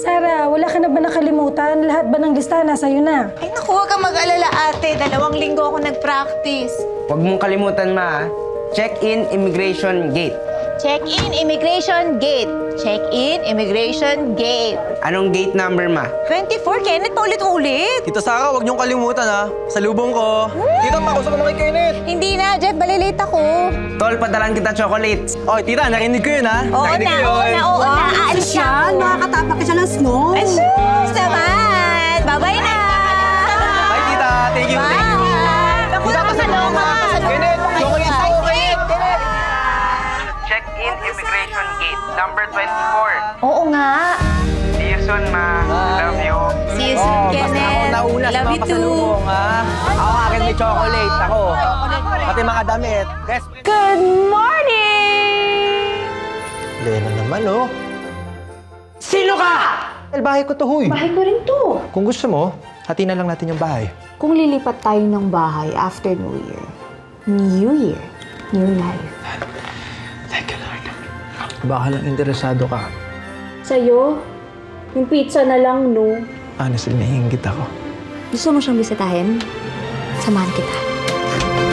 Sarah, wala ka na ba nakalimutan? Lahat ba ng lista na sa'yo na? Ay naku, huwag kang mag-alala ate. 2 linggo ako nag-practice. Huwag mong kalimutan ma. Check-in, immigration gate. Check-in, immigration gate. Check-in, immigration gate. Anong gate number ma? 24, Kenneth pa ulit-ulit. Tita Sarah, huwag niyong kalimutan ha. Salubong ko. Tita, pakusap naman kay Kenneth. Hindi na, Jeff. Balilate ako. Tol, padalan kita chocolates. Oh, tita, narinig ko yun ha. Oo na, oo na. Aalis siya. Nakakatapak siya ng snow. Ay, shoes naman. Bye-bye na. Bye, tita. Thank you. Bye. Tita, pasalubong ka. Kenneth, chocolates ako. Check-in immigration gate, number 24. Oo nga. See you soon, ma. Love you. See you soon, Kenneth. Love you too. Ako akin may chocolate. Ako. Pati mga damit. Good morning! Lena naman, oh. Sino ka? Bahay ko to, huy. Bahay ko rin to. Kung gusto mo, hati na lang natin yung bahay. Kung lilipat tayo ng bahay after New Year, new life. Baka lang interesado ka. Sa'yo? Yung pizza na lang, no? Honestly, nahihinggit ako. Gusto mo siyang bisitahin? Samahan kita.